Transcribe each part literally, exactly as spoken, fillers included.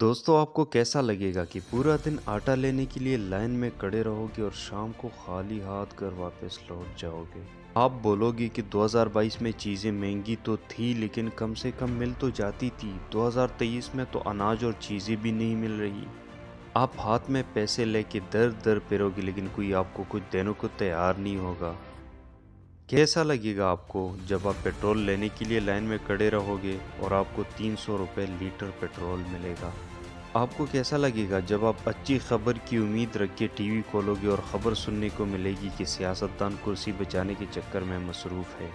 दोस्तों आपको कैसा लगेगा कि पूरा दिन आटा लेने के लिए लाइन में खड़े रहोगे और शाम को खाली हाथ घर वापस लौट जाओगे। आप बोलोगे कि दो हज़ार बाईस में चीज़ें महंगी तो थी लेकिन कम से कम मिल तो जाती थी, दो हज़ार तेईस में तो अनाज और चीज़ें भी नहीं मिल रही। आप हाथ में पैसे लेके दर दर फिरोगे लेकिन कोई आपको कुछ देने को तैयार नहीं होगा। कैसा लगेगा आपको जब आप पेट्रोल लेने के लिए लाइन में खड़े रहोगे और आपको तीन सौ रुपये लीटर पेट्रोल मिलेगा। आपको कैसा लगेगा जब आप अच्छी खबर की उम्मीद रख के टीवी खोलोगे और ख़बर सुनने को मिलेगी कि सियासतदान कुर्सी बचाने के चक्कर में मसरूफ़ है।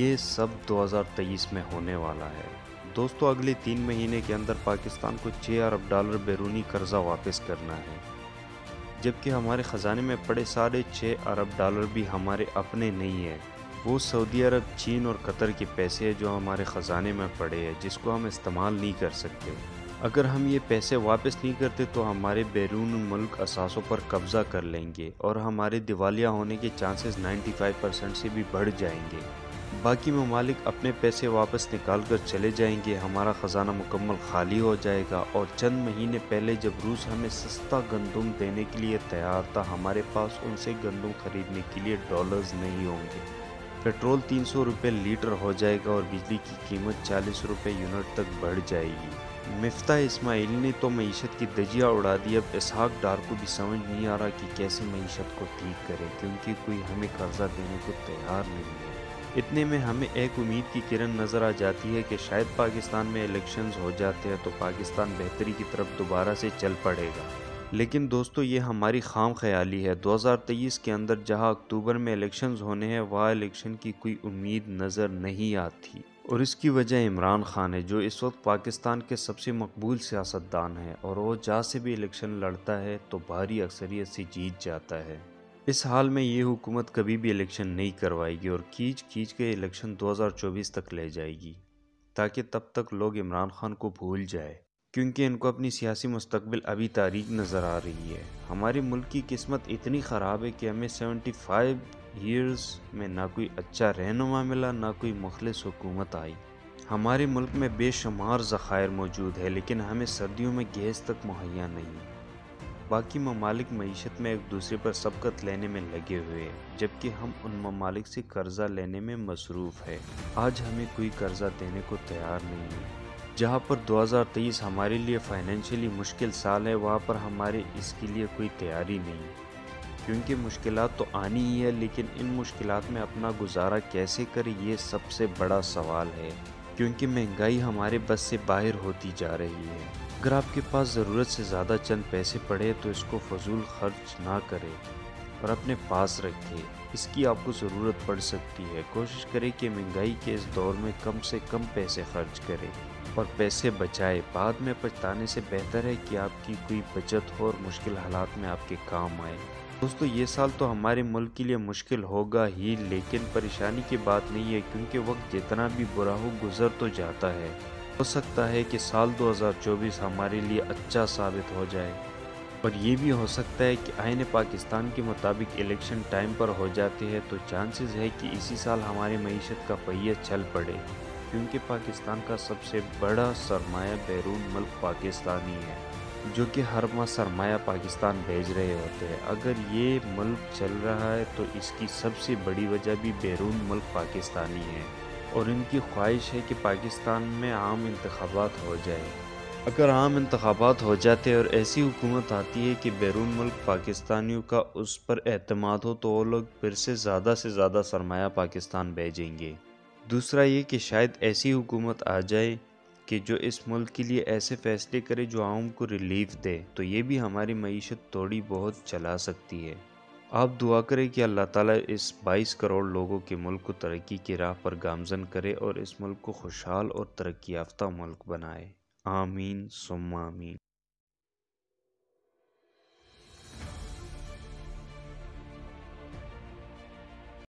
ये सब दो हज़ार तेईस में होने वाला है। दोस्तों अगले तीन महीने के अंदर पाकिस्तान को छः अरब डॉलर बैरूनी कर्जा वापस करना है, जबकि हमारे ख़जाने में पड़े साढ़े छः अरब डॉलर भी हमारे अपने नहीं है। वो सऊदी अरब, चीन और कतर के पैसे हैं जो हमारे ख़जाने में पड़े हैं, जिसको हम इस्तेमाल नहीं कर सकते। अगर हम ये पैसे वापस नहीं करते तो हमारे बैरून मुल्क असासों पर कब्ज़ा कर लेंगे और हमारे दिवालिया होने के चांसेस पचानवे परसेंट से भी बढ़ जाएंगे। बाकी ममालिक अपने पैसे वापस निकाल कर चले जाएंगे, हमारा ख़जाना मुकम्मल खाली हो जाएगा। और चंद महीने पहले जब रूस हमें सस्ता गंदम देने के लिए तैयार था, हमारे पास उनसे गंदम ख़रीदने के लिए डॉलर्स नहीं होंगे। पेट्रोल तीन सौ रुपये लीटर हो जाएगा और बिजली की कीमत चालीस रुपये यूनिट तक बढ़ जाएगी। मिफ्ता इस्माइल ने तो मईशत की दजिया उड़ा दी। अब इसहाक डार को भी समझ नहीं आ रहा कि कैसे मईशत को ठीक करें, क्योंकि कोई हमें कर्जा देने को तैयार नहीं है। इतने में हमें एक उम्मीद की किरण नज़र आ जाती है कि शायद पाकिस्तान में इलेक्शंस हो जाते हैं तो पाकिस्तान बेहतरी की तरफ दोबारा से चल पड़ेगा। लेकिन दोस्तों ये हमारी खाम ख्याली है। दो हज़ार तेईस के अंदर जहां अक्टूबर में इलेक्शंस होने हैं, वहाँ इलेक्शन की कोई उम्मीद नज़र नहीं आती। और इसकी वजह इमरान खान है, जो इस वक्त पाकिस्तान के सबसे मकबूल सियासतदान है और वो जहाँ से भी इलेक्शन लड़ता है तो भारी अक्सरियत से जीत जाता है। इस हाल में ये हुकूमत कभी भी इलेक्शन नहीं करवाएगी और खींच खींच के इलेक्शन दो हज़ार चौबीस तक ले जाएगी, ताकि तब तक लोग इमरान खान को भूल जाए, क्योंकि इनको अपनी सियासी मुस्तकबिल अभी तारीक नज़र आ रही है। हमारे मुल्क की किस्मत इतनी ख़राब है कि हमें पचहत्तर ईयर्स में ना कोई अच्छा रहनुमा मिला, ना कोई मुखलिस हुकूमत आई। हमारे मुल्क में बेशुमार ज़खायर मौजूद है लेकिन हमें सर्दियों में गैस तक मुहैया नहीं। बाकी ममालिक मईशत में एक दूसरे पर सबकत लेने में लगे हुए हैं, जबकि हम उन ममालिक से कर्ज़ा लेने में मसरूफ़ है। आज हमें कोई कर्ज़ा देने को तैयार नहीं है। जहाँ पर दो हज़ार तेईस हमारे लिए फाइनेंशियली मुश्किल साल है, वहाँ पर हमारे इसके लिए कोई तैयारी नहीं, क्योंकि मुश्किलात तो आनी ही है लेकिन इन मुश्किलात में अपना गुजारा कैसे करें, ये सबसे बड़ा सवाल है, क्योंकि महंगाई हमारे बस से बाहर होती जा रही है। अगर आपके पास ज़रूरत से ज़्यादा चंद पैसे पड़े तो इसको फजूल खर्च ना करें और अपने पास रखें, इसकी आपको ज़रूरत पड़ सकती है। कोशिश करें कि महंगाई के इस दौर में कम से कम पैसे खर्च करें और पैसे बचाएं। बाद में पछताने से बेहतर है कि आपकी कोई बचत हो और मुश्किल हालात में आपके काम आए। दोस्तों ये साल तो हमारे मुल्क के लिए मुश्किल होगा ही, लेकिन परेशानी की बात नहीं है, क्योंकि वक्त जितना भी बुरा हो गुजर तो जाता है। हो सकता है कि साल दो हज़ार चौबीस हमारे लिए अच्छा साबित हो जाए, और ये भी हो सकता है कि आईने पाकिस्तान के मुताबिक इलेक्शन टाइम पर हो जाते हैं तो चांसेस है कि इसी साल हमारे मईशत का पहिया चल पड़े, क्योंकि पाकिस्तान का सबसे बड़ा सरमाया बैरून मुल्क पाकिस्तानी है, जो कि हर माह सरमाया पाकिस्तान भेज रहे होते हैं। अगर ये मुल्क चल रहा है तो इसकी सबसे बड़ी वजह भी बैरून मुल्क पाकिस्तानी है, और इनकी ख्वाहिश है कि पाकिस्तान में आम इंतखाबात हो जाए। अगर आम इंतखाबात हो जाते और ऐसी हुकूमत आती है कि बैरून मुल्क पाकिस्तानियों का उस पर एतमाद हो, तो वो लोग फिर से ज़्यादा से ज़्यादा सरमाया पाकिस्तान भेजेंगे। दूसरा ये कि शायद ऐसी हुकूमत आ जाए कि जो इस मुल्क के लिए ऐसे फैसले करे जो आम को रिलीफ दे, तो ये भी हमारी मईशत थोड़ी बहुत चला सकती है। आप दुआ करें कि अल्लाह ताला इस बाईस करोड़ लोगों के मुल्क को तरक्की की राह पर गामजन करे और इस मुल्क को खुशहाल और तरक्की याफ्ता मुल्क बनाए। आमीन सुम्मा आमीन।